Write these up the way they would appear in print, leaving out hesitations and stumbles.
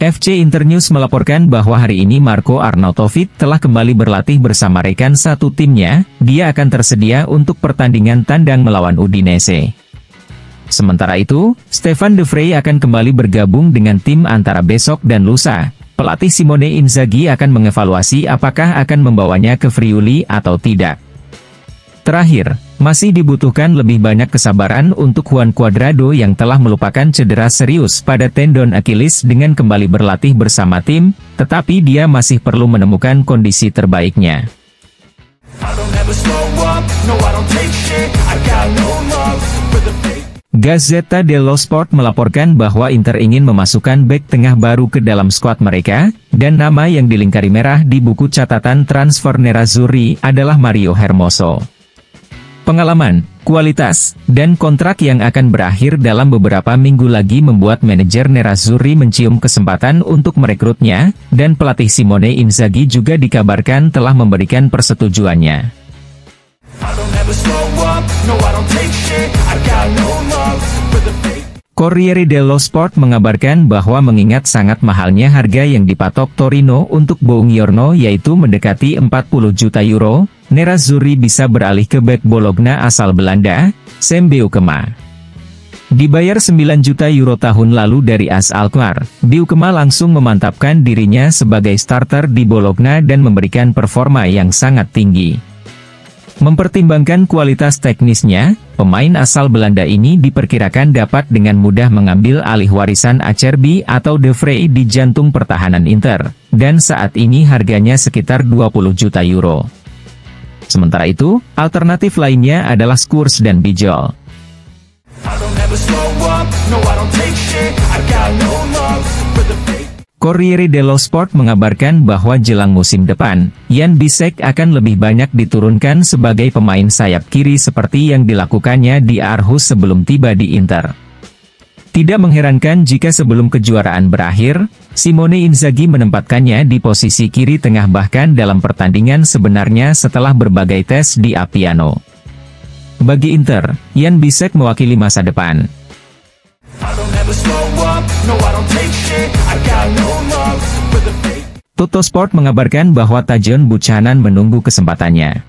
FC Internews melaporkan bahwa hari ini Marco Arnautovic telah kembali berlatih bersama rekan satu timnya, dia akan tersedia untuk pertandingan tandang melawan Udinese. Sementara itu, Stefan De Vrij akan kembali bergabung dengan tim antara besok dan lusa. Pelatih Simone Inzaghi akan mengevaluasi apakah akan membawanya ke Friuli atau tidak. Terakhir, masih dibutuhkan lebih banyak kesabaran untuk Juan Cuadrado yang telah melupakan cedera serius pada tendon Achilles dengan kembali berlatih bersama tim, tetapi dia masih perlu menemukan kondisi terbaiknya. Gazzetta dello Sport melaporkan bahwa Inter ingin memasukkan bek tengah baru ke dalam skuad mereka, dan nama yang dilingkari merah di buku catatan transfer Nerazzurri adalah Mario Hermoso. Pengalaman, kualitas, dan kontrak yang akan berakhir dalam beberapa minggu lagi membuat manajer Nerazzurri mencium kesempatan untuk merekrutnya, dan pelatih Simone Inzaghi juga dikabarkan telah memberikan persetujuannya. Corriere dello Sport mengabarkan bahwa mengingat sangat mahalnya harga yang dipatok Torino untuk Buongiorno yaitu mendekati 40 juta euro, Nerazzurri bisa beralih ke bek Bologna asal Belanda, Sam Beukema. Dibayar 9 juta euro tahun lalu dari As Alkwar, Beukema langsung memantapkan dirinya sebagai starter di Bologna dan memberikan performa yang sangat tinggi. Mempertimbangkan kualitas teknisnya, pemain asal Belanda ini diperkirakan dapat dengan mudah mengambil alih warisan Acerbi atau De Vrij di jantung pertahanan Inter, dan saat ini harganya sekitar 20 juta euro. Sementara itu, alternatif lainnya adalah Scudetto dan Bijol. Corriere dello Sport mengabarkan bahwa jelang musim depan, Yann Bisseck akan lebih banyak diturunkan sebagai pemain sayap kiri seperti yang dilakukannya di Aarhus sebelum tiba di Inter. Tidak mengherankan jika sebelum kejuaraan berakhir, Simone Inzaghi menempatkannya di posisi kiri tengah bahkan dalam pertandingan sebenarnya setelah berbagai tes di Aviano. Bagi Inter, Yann Bisseck mewakili masa depan. Tuttosport mengabarkan bahwa Tajon Buchanan menunggu kesempatannya.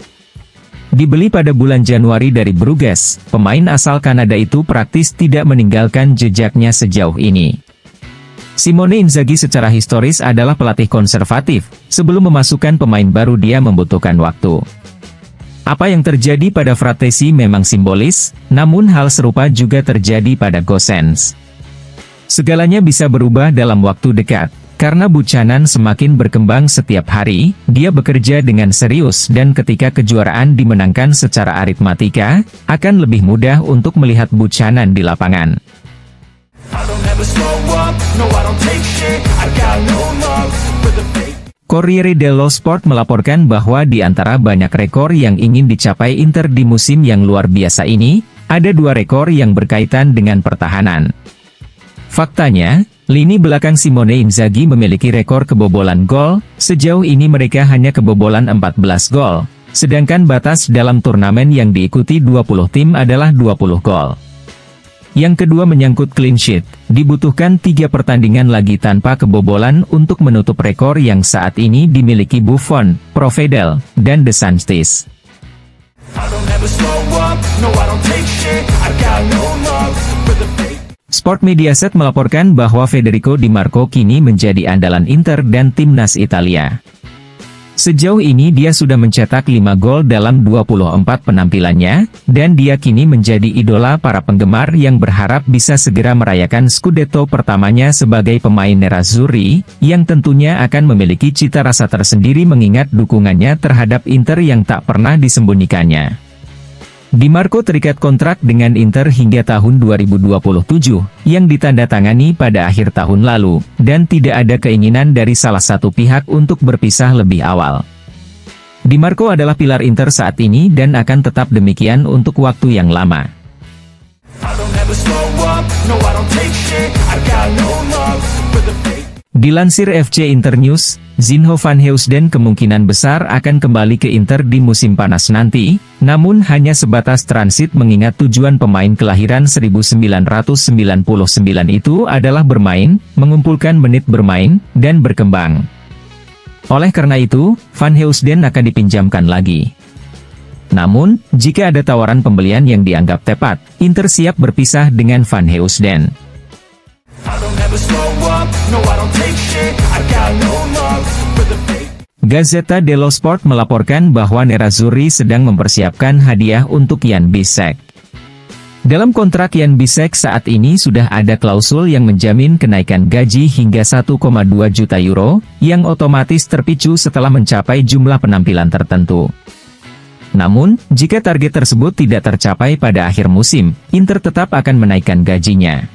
Dibeli pada bulan Januari dari Bruges, pemain asal Kanada itu praktis tidak meninggalkan jejaknya sejauh ini. Simone Inzaghi secara historis adalah pelatih konservatif, sebelum memasukkan pemain baru dia membutuhkan waktu. Apa yang terjadi pada Fratesi memang simbolis, namun hal serupa juga terjadi pada Gosens. Segalanya bisa berubah dalam waktu dekat, karena Buchanan semakin berkembang setiap hari, dia bekerja dengan serius dan ketika kejuaraan dimenangkan secara aritmatika, akan lebih mudah untuk melihat Buchanan di lapangan. Corriere dello Sport melaporkan bahwa di antara banyak rekor yang ingin dicapai Inter di musim yang luar biasa ini, ada dua rekor yang berkaitan dengan pertahanan. Faktanya, lini belakang Simone Inzaghi memiliki rekor kebobolan gol, sejauh ini mereka hanya kebobolan 14 gol, sedangkan batas dalam turnamen yang diikuti 20 tim adalah 20 gol. Yang kedua menyangkut clean sheet, dibutuhkan 3 pertandingan lagi tanpa kebobolan untuk menutup rekor yang saat ini dimiliki Buffon, Provedel, dan De Sanctis. Sport Mediaset melaporkan bahwa Federico Di Marco kini menjadi andalan Inter dan timnas Italia. Sejauh ini dia sudah mencetak 5 gol dalam 24 penampilannya, dan dia kini menjadi idola para penggemar yang berharap bisa segera merayakan Scudetto pertamanya sebagai pemain Nerazzurri, yang tentunya akan memiliki cita rasa tersendiri mengingat dukungannya terhadap Inter yang tak pernah disembunyikannya. Di Marco terikat kontrak dengan Inter hingga tahun 2027, yang ditandatangani pada akhir tahun lalu, dan tidak ada keinginan dari salah satu pihak untuk berpisah lebih awal. Di Marco adalah pilar Inter saat ini dan akan tetap demikian untuk waktu yang lama. Dilansir FC Inter News, Zinho Van Heusden kemungkinan besar akan kembali ke Inter di musim panas nanti, namun hanya sebatas transit mengingat tujuan pemain kelahiran 1999 itu adalah bermain, mengumpulkan menit bermain, dan berkembang. Oleh karena itu, Van Heusden akan dipinjamkan lagi. Namun, jika ada tawaran pembelian yang dianggap tepat, Inter siap berpisah dengan Van Heusden. Gazzetta dello Sport melaporkan bahwa Nerazzurri sedang mempersiapkan hadiah untuk Yann Bisseck. Dalam kontrak Yann Bisseck saat ini sudah ada klausul yang menjamin kenaikan gaji hingga 1,2 juta euro, yang otomatis terpicu setelah mencapai jumlah penampilan tertentu. Namun, jika target tersebut tidak tercapai pada akhir musim, Inter tetap akan menaikkan gajinya.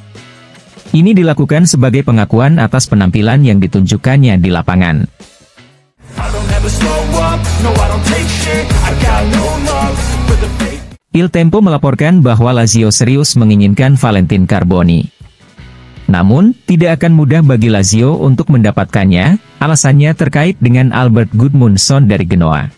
Ini dilakukan sebagai pengakuan atas penampilan yang ditunjukkannya di lapangan. Il Tempo melaporkan bahwa Lazio serius menginginkan Valentin Carboni. Namun, tidak akan mudah bagi Lazio untuk mendapatkannya, alasannya terkait dengan Albert Gudmundsson dari Genoa.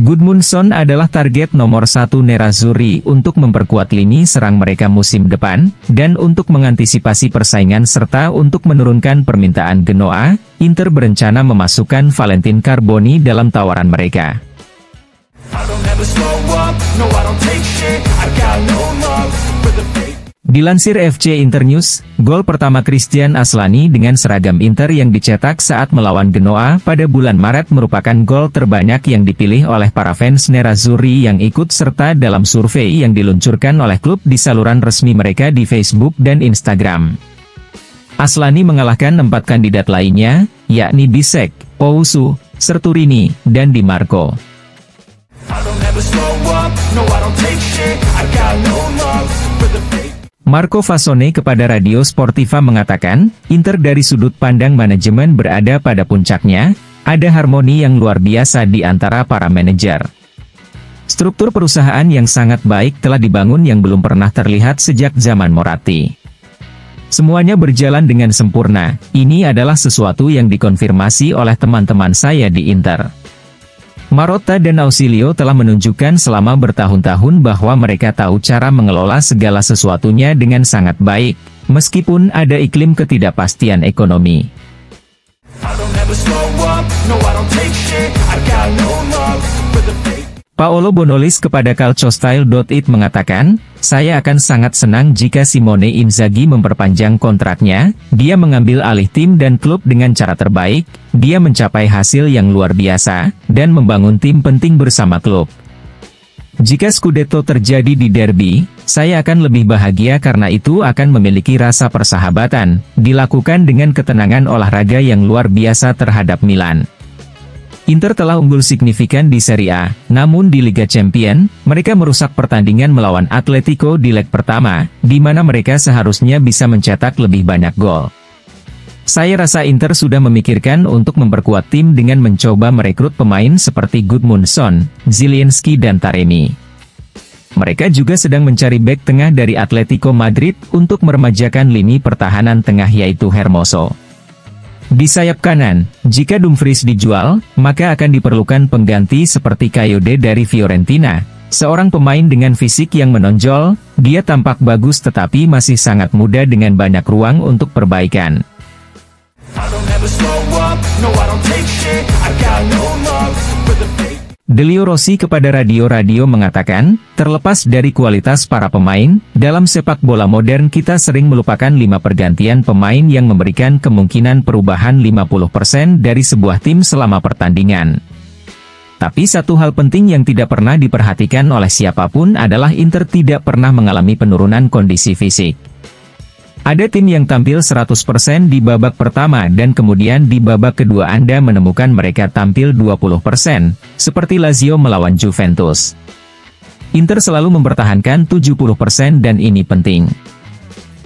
Gudmundsson adalah target nomor satu Nerazzurri untuk memperkuat lini serang mereka musim depan, dan untuk mengantisipasi persaingan serta untuk menurunkan permintaan Genoa, Inter berencana memasukkan Valentin Carboni dalam tawaran mereka. Dilansir FC Inter News, gol pertama Christian Aslani dengan seragam Inter yang dicetak saat melawan Genoa pada bulan Maret merupakan gol terbanyak yang dipilih oleh para fans Nerazzurri yang ikut serta dalam survei yang diluncurkan oleh klub di saluran resmi mereka di Facebook dan Instagram. Aslani mengalahkan 4 kandidat lainnya, yakni Bisseck, Pausu, Serturini, dan Di Marco. Marco Fassone kepada Radio Sportiva mengatakan, Inter dari sudut pandang manajemen berada pada puncaknya, ada harmoni yang luar biasa di antara para manajer. Struktur perusahaan yang sangat baik telah dibangun yang belum pernah terlihat sejak zaman Moratti. Semuanya berjalan dengan sempurna, ini adalah sesuatu yang dikonfirmasi oleh teman-teman saya di Inter. Marotta dan Ausilio telah menunjukkan selama bertahun-tahun bahwa mereka tahu cara mengelola segala sesuatunya dengan sangat baik, meskipun ada iklim ketidakpastian ekonomi. Paolo Bonolis kepada Calciostyle.it mengatakan, saya akan sangat senang jika Simone Inzaghi memperpanjang kontraknya, dia mengambil alih tim dan klub dengan cara terbaik, dia mencapai hasil yang luar biasa, dan membangun tim penting bersama klub. Jika Scudetto terjadi di derby, saya akan lebih bahagia karena itu akan memiliki rasa persahabatan, dilakukan dengan ketenangan olahraga yang luar biasa terhadap Milan. Inter telah unggul signifikan di Serie A, namun di Liga Champions, mereka merusak pertandingan melawan Atletico di leg pertama, di mana mereka seharusnya bisa mencetak lebih banyak gol. Saya rasa Inter sudah memikirkan untuk memperkuat tim dengan mencoba merekrut pemain seperti Gudmundsson, Zielinski dan Taremi. Mereka juga sedang mencari bek tengah dari Atletico Madrid untuk meremajakan lini pertahanan tengah yaitu Hermoso. Di sayap kanan, jika Dumfries dijual, maka akan diperlukan pengganti seperti Coyote dari Fiorentina, seorang pemain dengan fisik yang menonjol, dia tampak bagus tetapi masih sangat muda dengan banyak ruang untuk perbaikan. Delio Rossi kepada Radio mengatakan, terlepas dari kualitas para pemain, dalam sepak bola modern kita sering melupakan 5 pergantian pemain yang memberikan kemungkinan perubahan 50% dari sebuah tim selama pertandingan. Tapi satu hal penting yang tidak pernah diperhatikan oleh siapapun adalah Inter tidak pernah mengalami penurunan kondisi fisik. Ada tim yang tampil 100% di babak pertama dan kemudian di babak kedua Anda menemukan mereka tampil 20%, seperti Lazio melawan Juventus. Inter selalu mempertahankan 70% dan ini penting.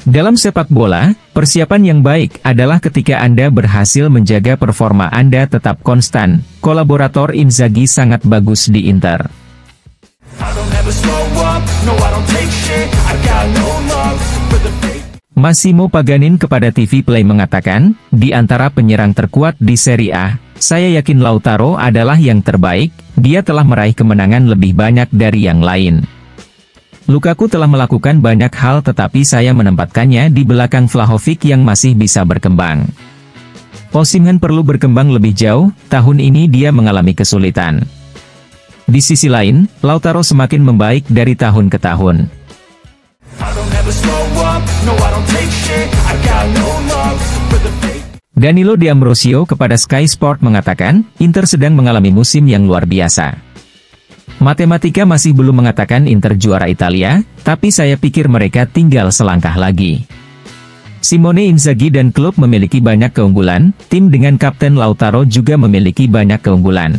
Dalam sepak bola, persiapan yang baik adalah ketika Anda berhasil menjaga performa Anda tetap konstan. Kolaborator Inzaghi sangat bagus di Inter. Massimo Paganin kepada TV Play mengatakan, di antara penyerang terkuat di Serie A, saya yakin Lautaro adalah yang terbaik, dia telah meraih kemenangan lebih banyak dari yang lain. Lukaku telah melakukan banyak hal tetapi saya menempatkannya di belakang Vlahovic yang masih bisa berkembang. Osimhen perlu berkembang lebih jauh, tahun ini dia mengalami kesulitan. Di sisi lain, Lautaro semakin membaik dari tahun ke tahun. Danilo D'Ambrosio kepada Sky Sport mengatakan, Inter sedang mengalami musim yang luar biasa. Matematika masih belum mengatakan Inter juara Italia, tapi saya pikir mereka tinggal selangkah lagi. Simone Inzaghi dan klub memiliki banyak keunggulan, tim dengan Kapten Lautaro juga memiliki banyak keunggulan.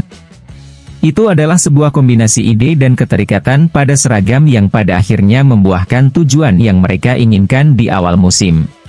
Itu adalah sebuah kombinasi ide dan keterikatan pada seragam yang pada akhirnya membuahkan tujuan yang mereka inginkan di awal musim.